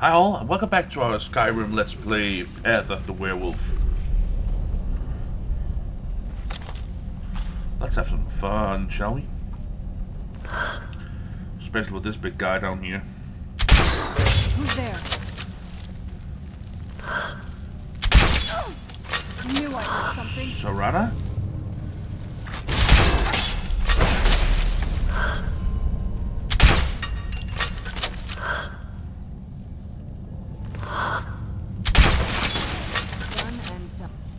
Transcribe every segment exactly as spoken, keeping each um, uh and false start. Hi all, and welcome back to our Skyrim Let's Play Path of the Werewolf. Let's have some fun, shall we? Especially with this big guy down here. Who's there? I knew I heard something. Serana?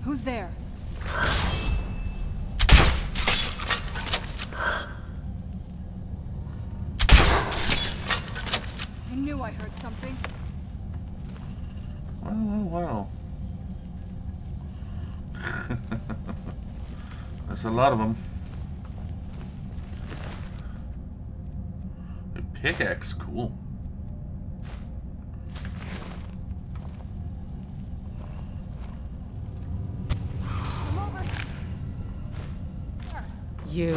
Who's there? I knew I heard something. Wow, wow. That's a lot of them. A pickaxe, cool. You.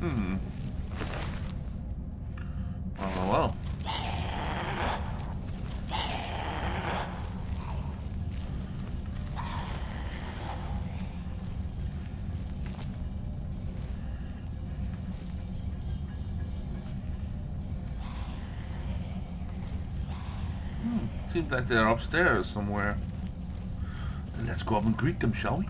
Hmm. Well, well, well. Hmm. Seems like they're upstairs somewhere. Let's go up and greet them, shall we?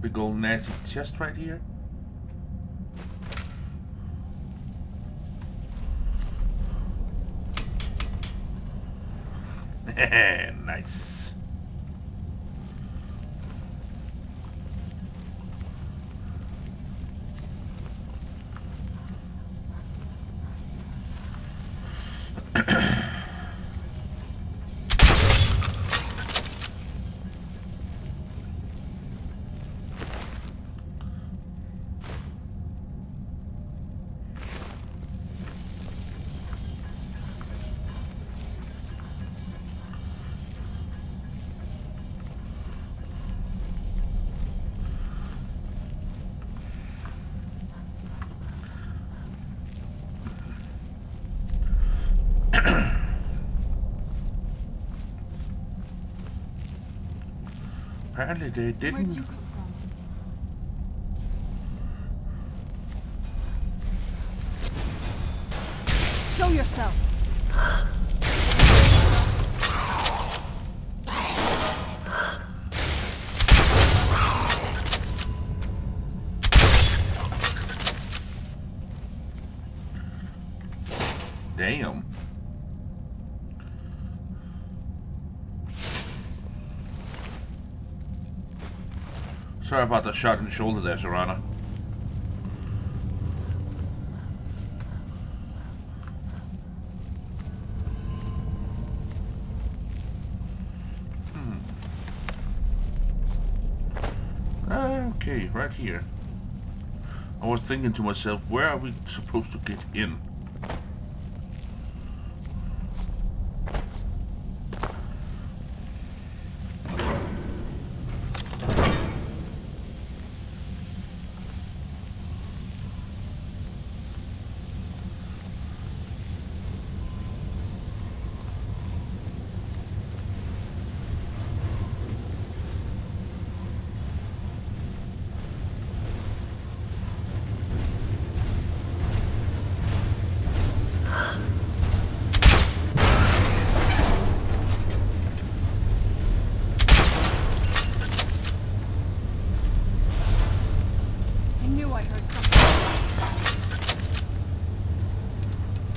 Big old nasty chest right here. Nice. Apparently they didn't. Where'd you come from? Show yourself. Damn. Sorry about the shot in the shoulder there, Serana. Hmm. Okay, right here. I was thinking to myself, where are we supposed to get in? I heard something.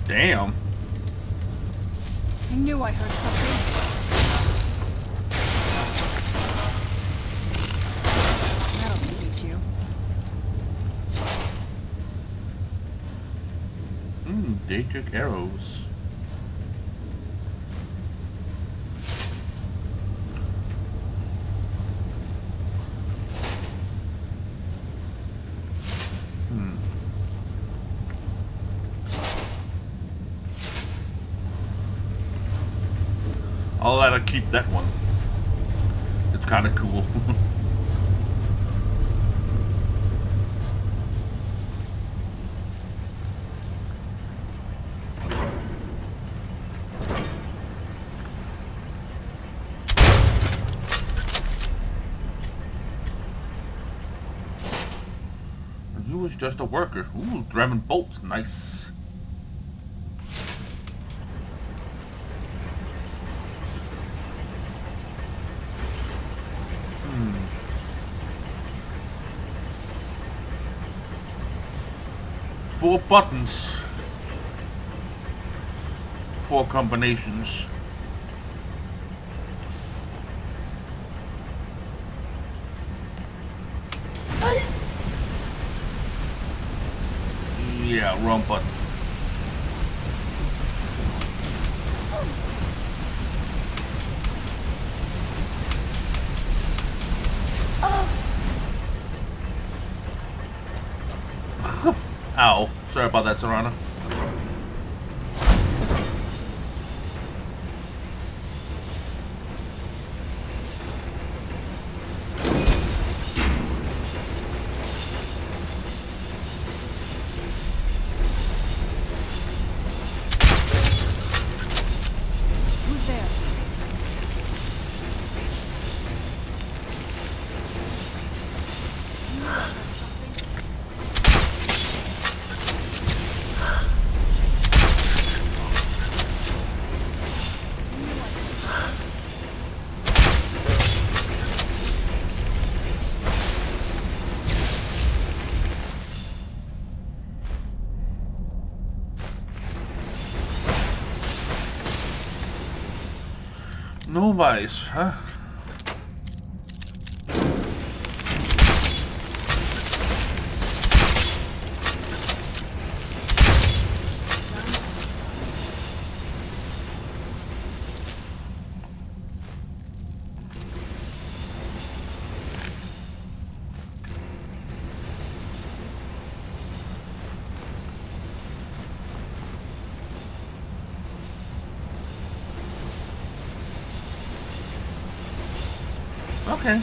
Damn. I knew I heard something. That'll teach you. Hmm, they took arrows. I'll let her keep that one. It's kind of cool. You was just a worker. Ooh, Dremon bolts, nice. Four buttons, four combinations. Yeah, wrong button. Ow. Sorry about that, Serana. Nobody's, huh? Okay.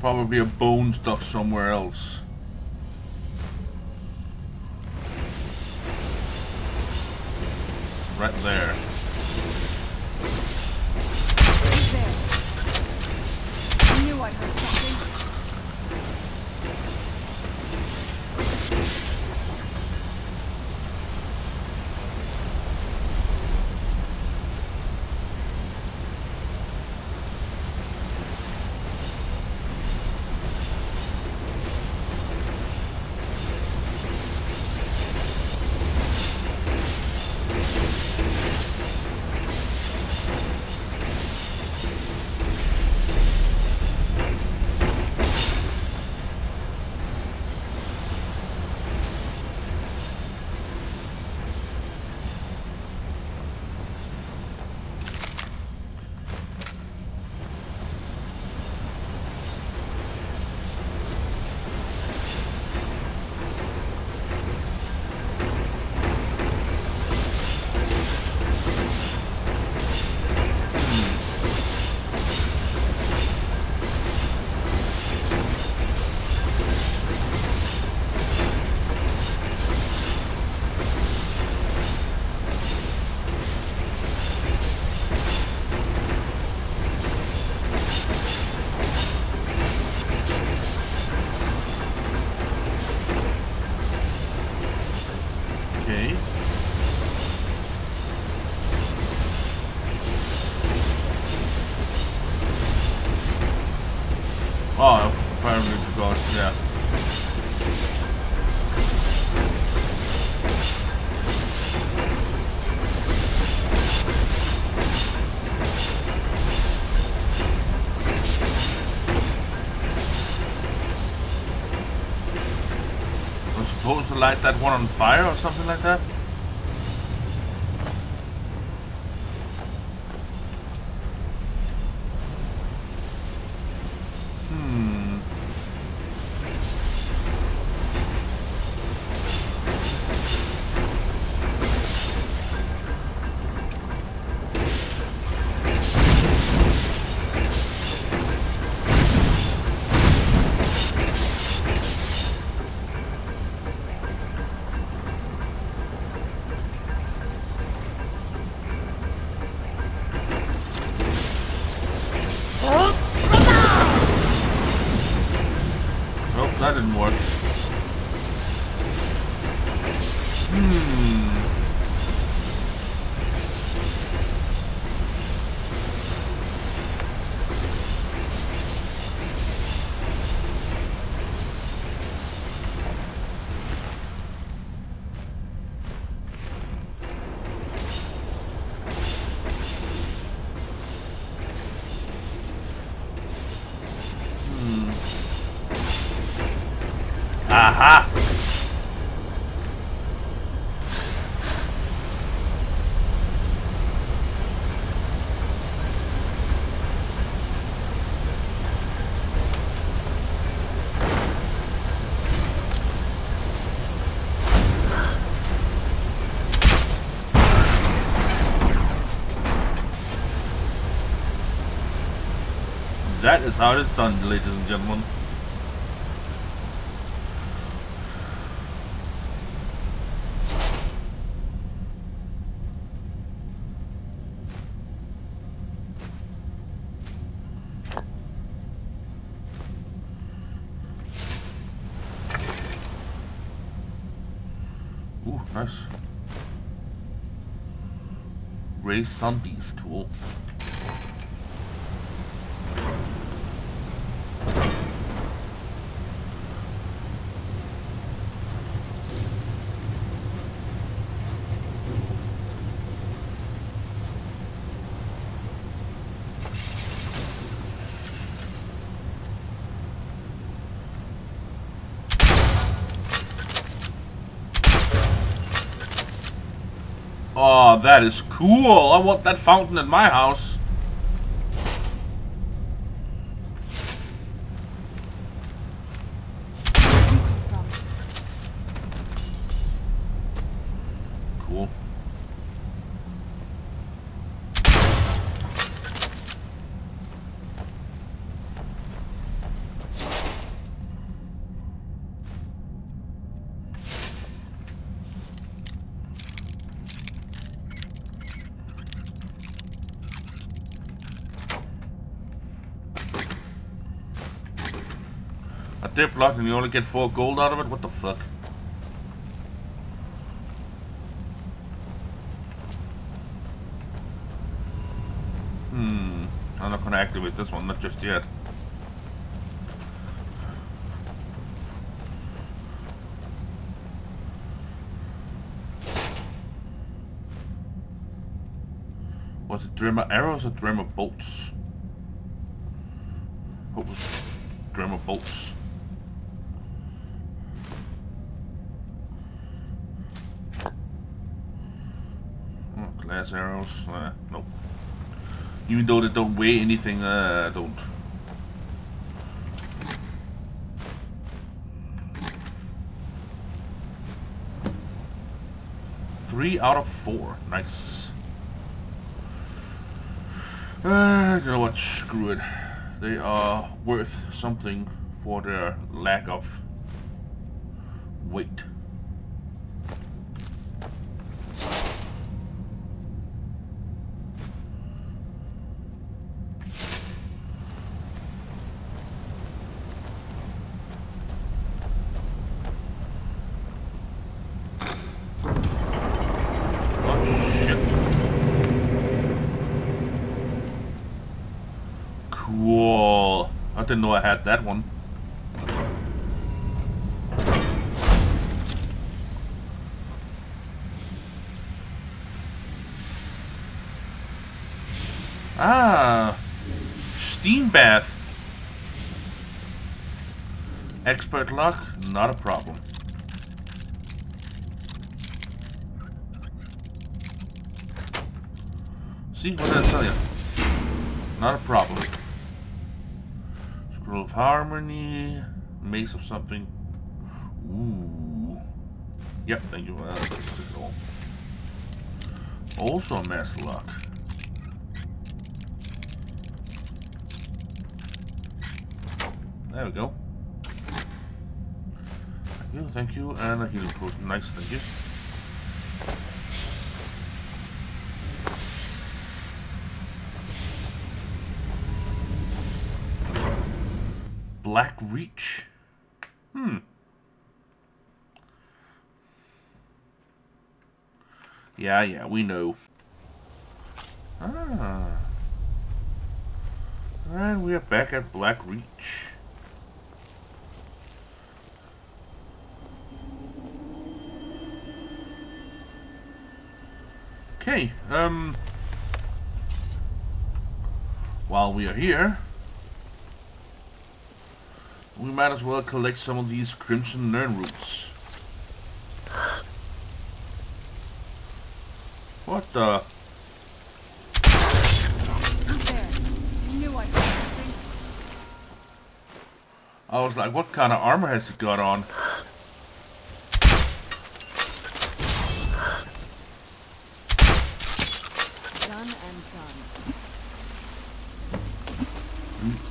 Probably a bone stuck somewhere else. Right there. There. I knew I heard Yeah. I'm supposed to light that one on fire or something like that? That is how it's done, ladies and gentlemen. Ooh, nice. Raise zombies, cool. Oh, that is cool. I want that fountain at my house. Cool. Dip lock and you only get four gold out of it? What the fuck? Hmm. I'm not gonna activate this one, not just yet. Was it Dremor arrows or Dremor bolts? What was it? Dremor bolts. Arrows, uh, nope. Even though they don't weigh anything, uh, don't. Three out of four, nice. Uh, you know what? Screw it. They are worth something for their lack of weight. Cool. I didn't know I had that one. Ah, steam bath. Expert luck, not a problem. See, what did I tell you? Not a problem. Scroll of Harmony, Mace of something. Ooh. Yep, thank you for that. Also a mass luck. There we go. Thank you, thank you, and a healing potion. Nice, thank you. Black Reach. Hmm. Yeah, yeah, we know. Ah. Alright, we are back at Black Reach. Okay, um... while we are here, we might as well collect some of these Crimson Nirnroots. What the? I was like, what kind of armor has it got on? Done and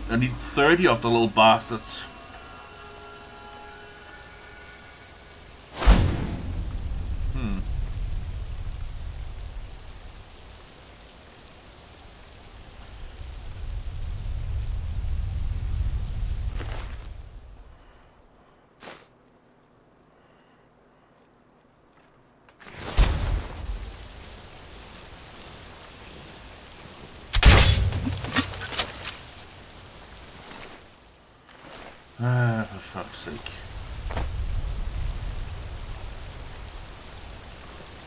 done. I need thirty of the little bastards. Ah, for fuck's sake.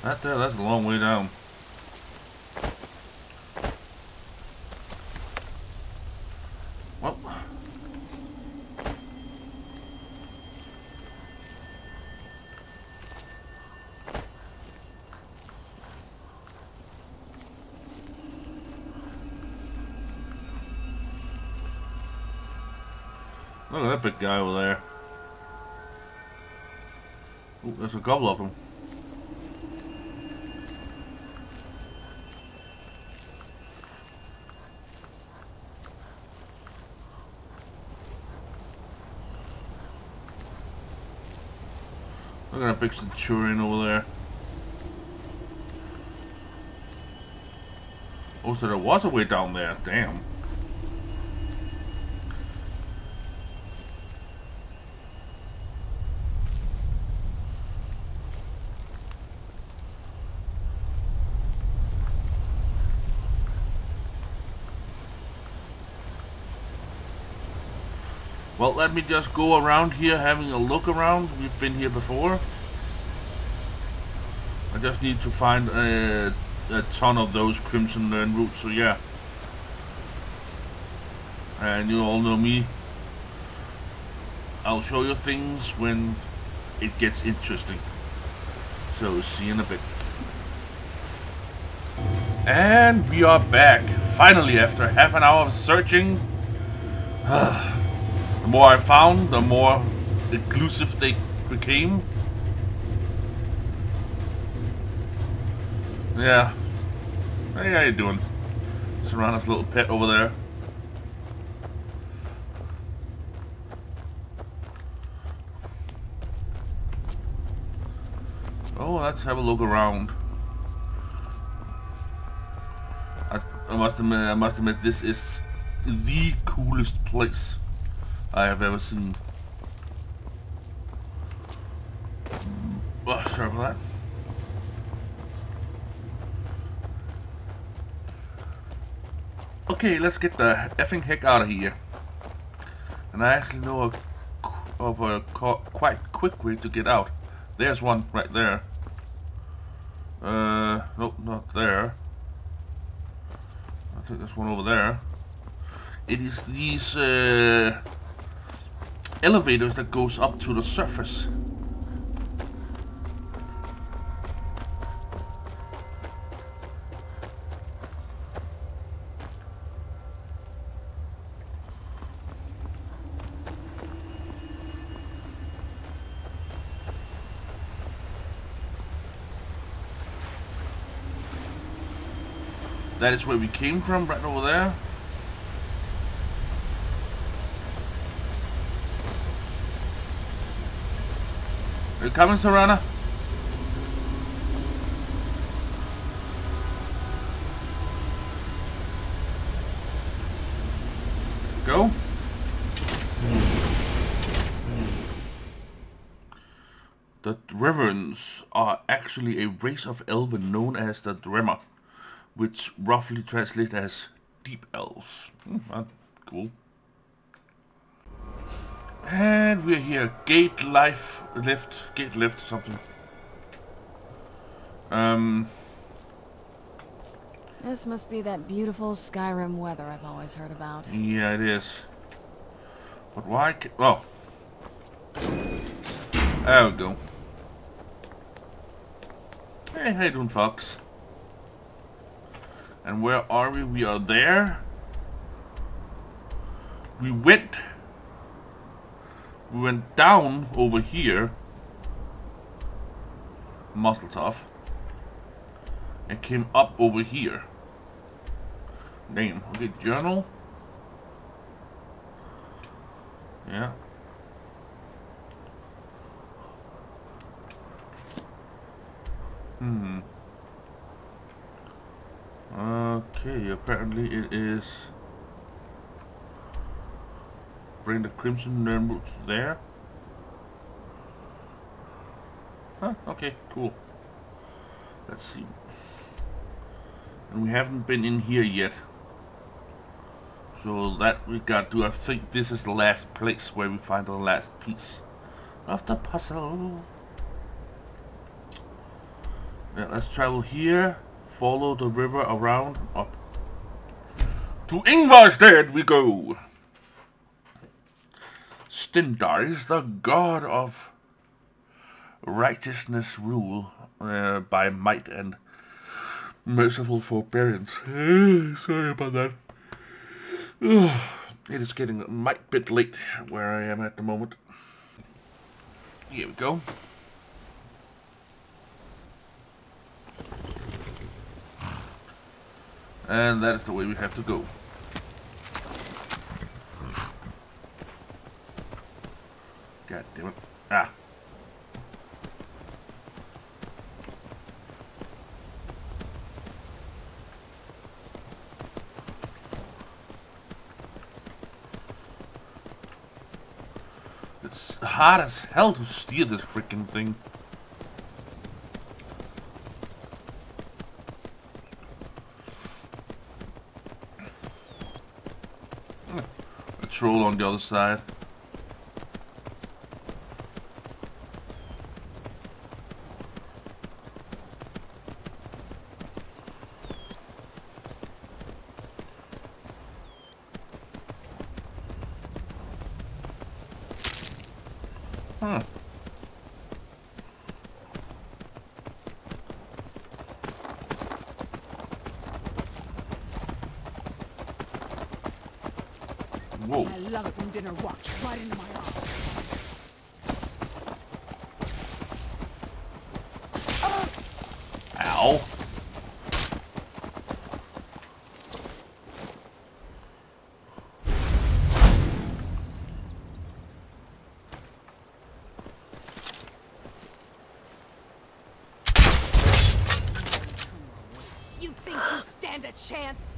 That there, that's a long way down. Well. Look at that big guy over there. Oh, there's a couple of them. Look at that big centurion over there. Oh, so there was a way down there. Damn. Well, let me just go around here having a look around. We've been here before. I just need to find a, a ton of those Crimson Nirnroot, so yeah. And you all know me. I'll show you things when it gets interesting. So, see you in a bit. And we are back. Finally, after half an hour of searching. The more I found, the more elusive they became. Yeah. Hey, how you doing? Serana's little pet over there. Oh, let's have a look around. I, I must admit, I must admit, this is the coolest place I have ever seen. Oh, sorry about that. Okay, let's get the effing heck out of here. And I actually know a, of a quite quick way to get out. There's one right there. Uh, nope, not there. I I think there's one over there. It is these uh, elevators that goes up to the surface. That is where we came from, right over there. Are you coming, Serana? Go. The Dremorans are actually a race of elven known as the Dwemer, which roughly translates as deep elves. Mm-hmm. Cool. And we're here. Gate life lift. Gate lift or something. Um. This must be that beautiful Skyrim weather I've always heard about. Yeah, it is. But why ca- oh. There we go. Hey, how you doing, Fox? And where are we? We are there. We went. We went down over here. Muscletov. And came up over here. Name. Okay, journal. Yeah. Hmm. Okay, apparently it is bring the Crimson Nirnroot there. Huh, okay, cool. Let's see. And we haven't been in here yet. So that we got to. I think this is the last place where we find the last piece of the puzzle. Yeah, let's travel here. Follow the river around up. To Ingvar's Dead we go! Stendarr is the god of righteousness, rule uh, by might and merciful forbearance. Sorry about that. It is getting a might bit late where I am at the moment. Here we go. And that is the way we have to go. God damn it. Ah. It's hard as hell to steer this freaking thing. Troll on the other side. Huh. Whoa. I love it when dinner walks right into my office. Uh. Ow. You think you stand a chance?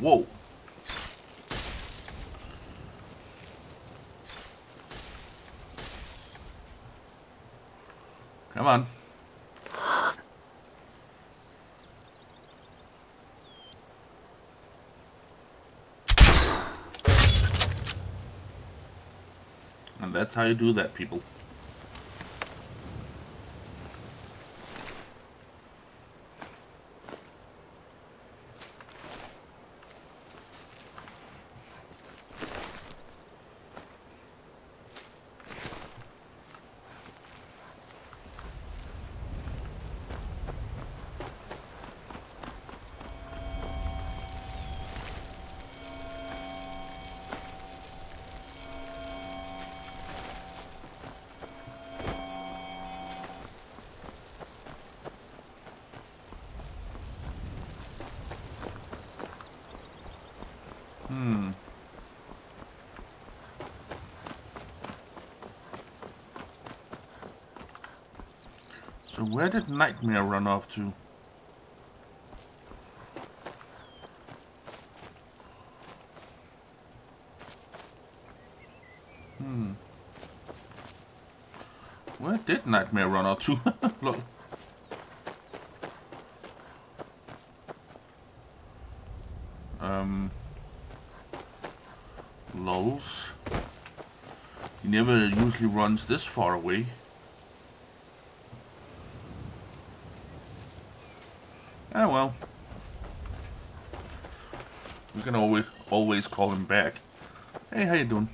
Whoa. Come on. And that's how you do that, people. So where did Nightmare run off to? Hmm. Where did Nightmare run off to? Look. Um. Lols. He never usually runs this far away. Oh well, we can always always call him back. Hey, how you doing?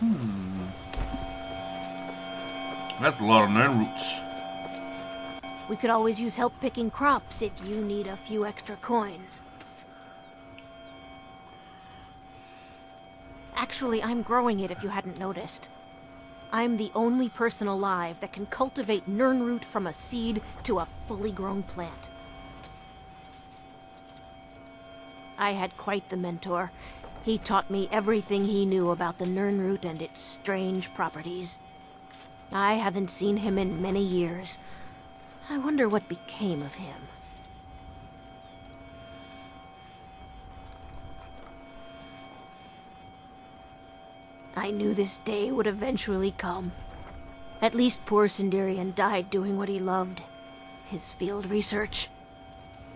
Hmm, that's a lot of Nirnroots. We could always use help picking crops if you need a few extra coins. Actually, I'm growing it if you hadn't noticed. I'm the only person alive that can cultivate Nirnroot from a seed to a fully grown plant. I had quite the mentor. He taught me everything he knew about the Nirnroot and its strange properties. I haven't seen him in many years. I wonder what became of him. I knew this day would eventually come. At least poor Sinderion died doing what he loved, his field research.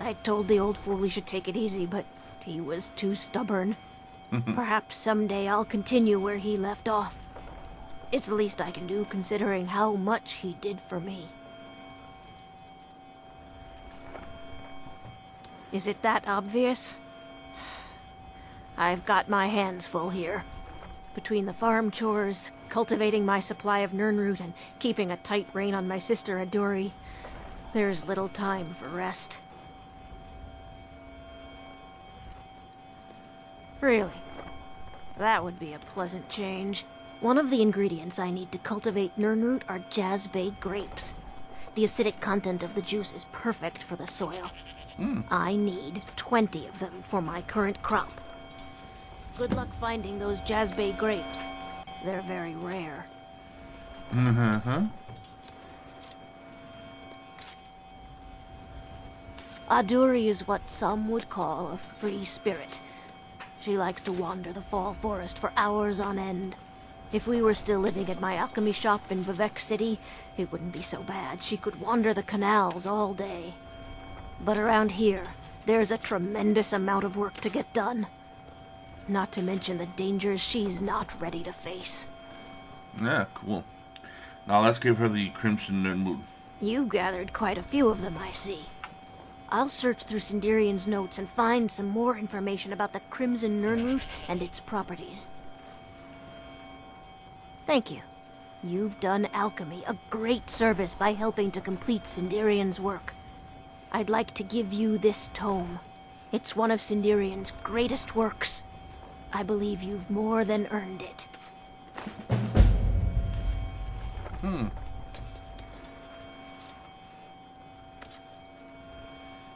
I told the old fool he should take it easy, but he was too stubborn. Perhaps someday I'll continue where he left off. It's the least I can do, considering how much he did for me. Is it that obvious? I've got my hands full here. Between the farm chores, cultivating my supply of Nirnroot, and keeping a tight rein on my sister Aduri, there's little time for rest. Really, that would be a pleasant change. One of the ingredients I need to cultivate Nirnroot are Jazbay grapes. The acidic content of the juice is perfect for the soil. Mm. I need twenty of them for my current crop. Good luck finding those Jazbay grapes. They're very rare. Mm-hmm. Aduri is what some would call a free spirit. She likes to wander the fall forest for hours on end. If we were still living at my alchemy shop in Vivec City, it wouldn't be so bad. She could wander the canals all day. But around here, there's a tremendous amount of work to get done. Not to mention the dangers she's not ready to face. Yeah, cool. Now let's give her the Crimson Nirnroot. You gathered quite a few of them, I see. I'll search through Sinderion's notes and find some more information about the Crimson Nirnroot and its properties. Thank you. You've done alchemy a great service by helping to complete Sinderion's work. I'd like to give you this tome. It's one of Sinderion's greatest works. I believe you've more than earned it. Hmm.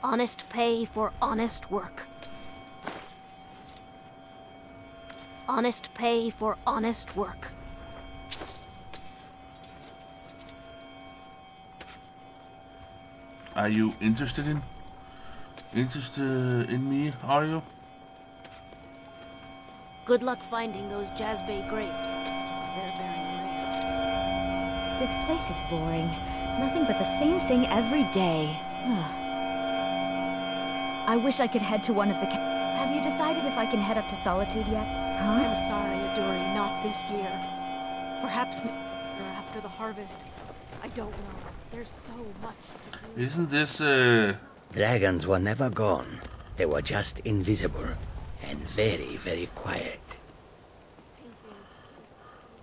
Honest pay for honest work. Honest pay for honest work. Are you interested in? Interested in me, are you? Good luck finding those Jazbay grapes. They're very rare. This place is boring. Nothing but the same thing every day. I wish I could head to one of the... Have you decided if I can head up to Solitude yet? Huh? I'm sorry, Aduri, not this year. Perhaps after the harvest. I don't know. There's so much to do. Isn't this, uh... Dragons were never gone. They were just invisible. And very, very quiet.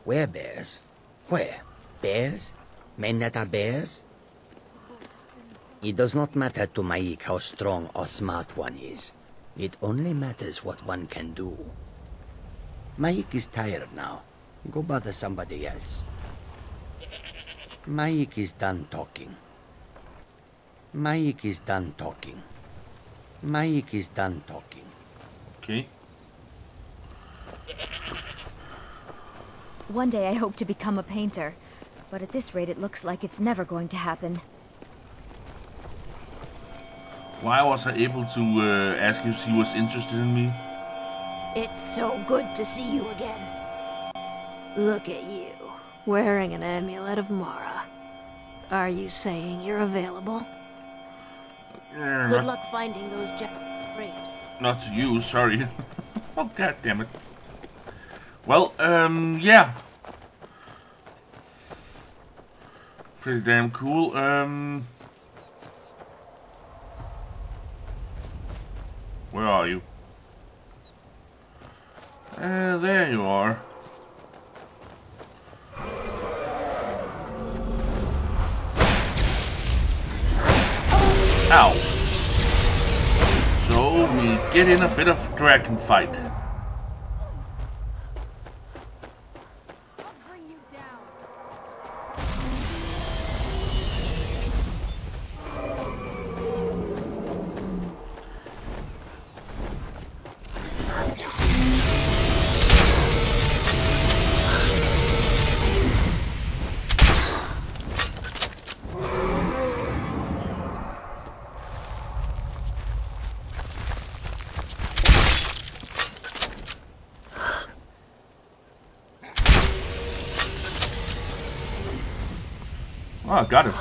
Where bears? Where? Bears? Men that are bears? It does not matter to Maik how strong or smart one is. It only matters what one can do. Maik is tired now. Go bother somebody else. Maik is done talking. Maik is done talking. Maik is done talking. Okay. One day I hope to become a painter. But at this rate, it looks like it's never going to happen. Why was I able to uh, ask if she was interested in me? It's so good to see you again. Look at you, wearing an amulet of Mara. Are you saying you're available? Yeah. Good luck finding those grapes. Not to you, sorry. Oh, God damn it. Well, um, yeah. Pretty damn cool. Um, where are you? Uh, there you are. Ow. So we get in a bit of dragon fight. Oh, got it.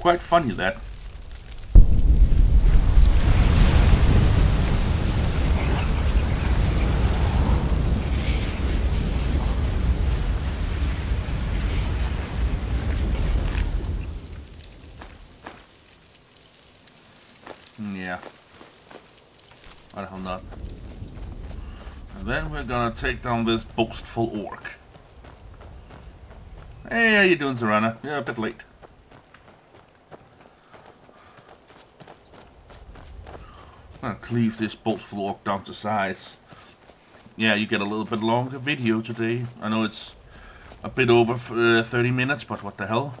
Quite funny that. Yeah. Why the hell not? And then we're gonna take down this boastful orc. Hey, how you doing, Serana? You're a bit late. Cleave this boastful orc down to size. Yeah, you get a little bit longer video today. I know it's a bit over uh, thirty minutes, but what the hell?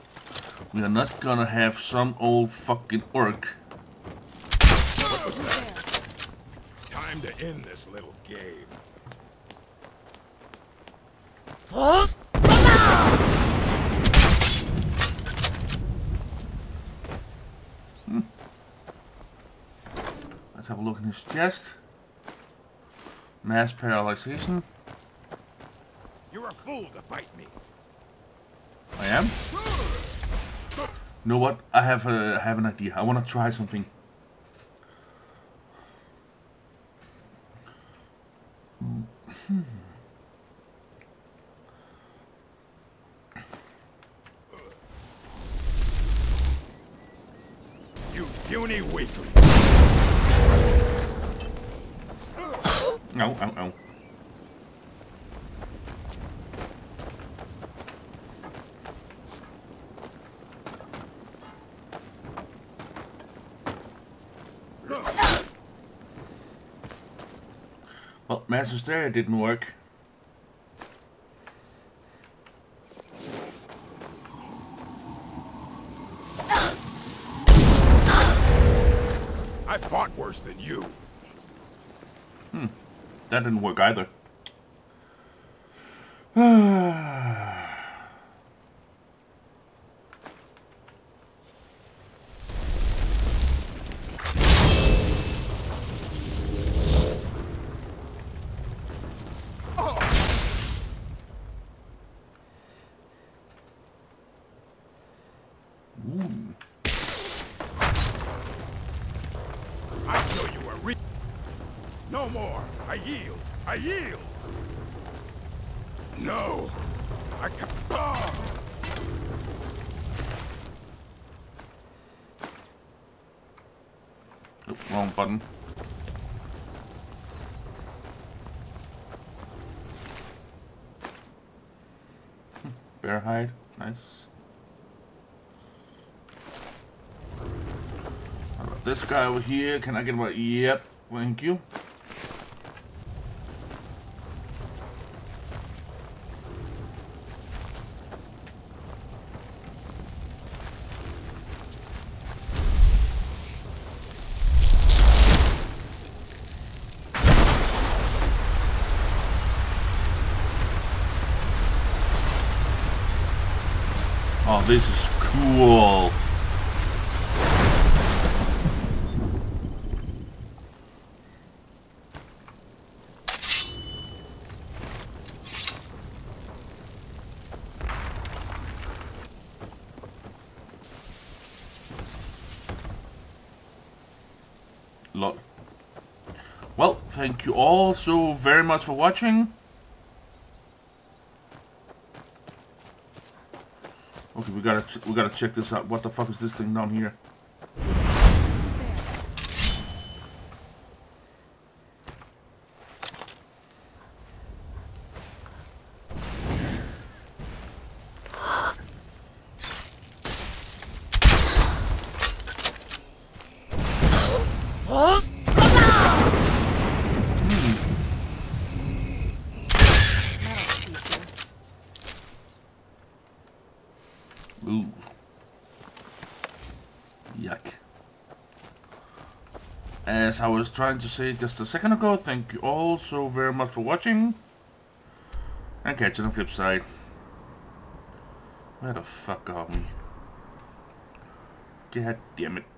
We are not gonna have some old fucking orc. What was that? Time to end this little game. False? Have a look in his chest. Mass paralyzation. You're a fool to fight me. I am. You know what? I have a I have an idea. I want to try something. You puny weakling. Ow, ow, ow. Well, Master's there didn't work. I fought worse than you. Hmm. That didn't work either. This guy over here, can I get one? Yep, thank you. Oh, this is cool. Thank you all so very much for watching. Okay, we gotta ch we gotta check this out. What the fuck is this thing down here? As I was trying to say just a second ago, thank you all so very much for watching, and catch you on the flip side. Where the fuck are we? God damn it.